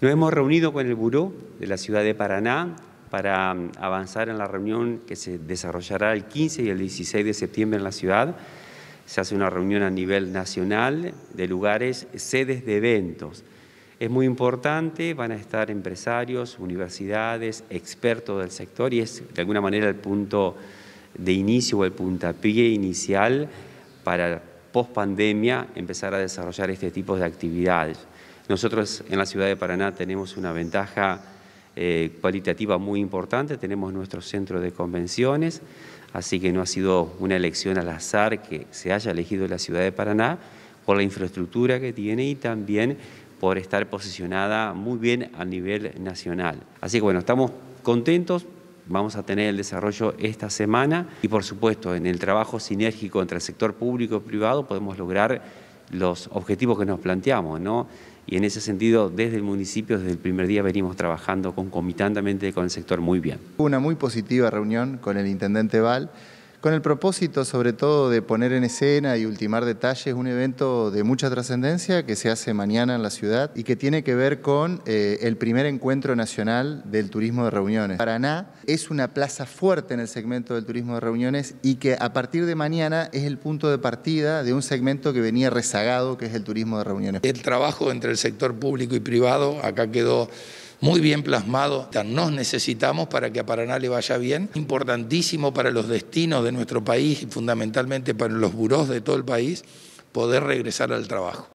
Nos hemos reunido con el Buró de la ciudad de Paraná para avanzar en la reunión que se desarrollará el 15 y el 16 de septiembre en la ciudad. Se hace una reunión a nivel nacional de lugares, sedes de eventos. Es muy importante, van a estar empresarios, universidades, expertos del sector y es de alguna manera el punto de inicio o el puntapié inicial para pospandemia empezar a desarrollar este tipo de actividades. Nosotros en la ciudad de Paraná tenemos una ventaja cualitativa muy importante, tenemos nuestro centro de convenciones, así que no ha sido una elección al azar que se haya elegido la ciudad de Paraná por la infraestructura que tiene y también por estar posicionada muy bien a nivel nacional. Así que bueno, estamos contentos, vamos a tener el desarrollo esta semana y por supuesto en el trabajo sinérgico entre el sector público y privado podemos lograr los objetivos que nos planteamos, ¿no? Y en ese sentido, desde el municipio, desde el primer día venimos trabajando concomitantemente con el sector muy bien. Hubo una muy positiva reunión con el intendente Bahl, con el propósito sobre todo de poner en escena y ultimar detalles un evento de mucha trascendencia que se hace mañana en la ciudad y que tiene que ver con el primer encuentro nacional del turismo de reuniones. Paraná es una plaza fuerte en el segmento del turismo de reuniones y que a partir de mañana es el punto de partida de un segmento que venía rezagado, que es el turismo de reuniones. El trabajo entre el sector público y privado acá quedó muy bien plasmado, nos necesitamos para que a Paraná le vaya bien, importantísimo para los destinos de nuestro país y fundamentalmente para los burós de todo el país, poder regresar al trabajo.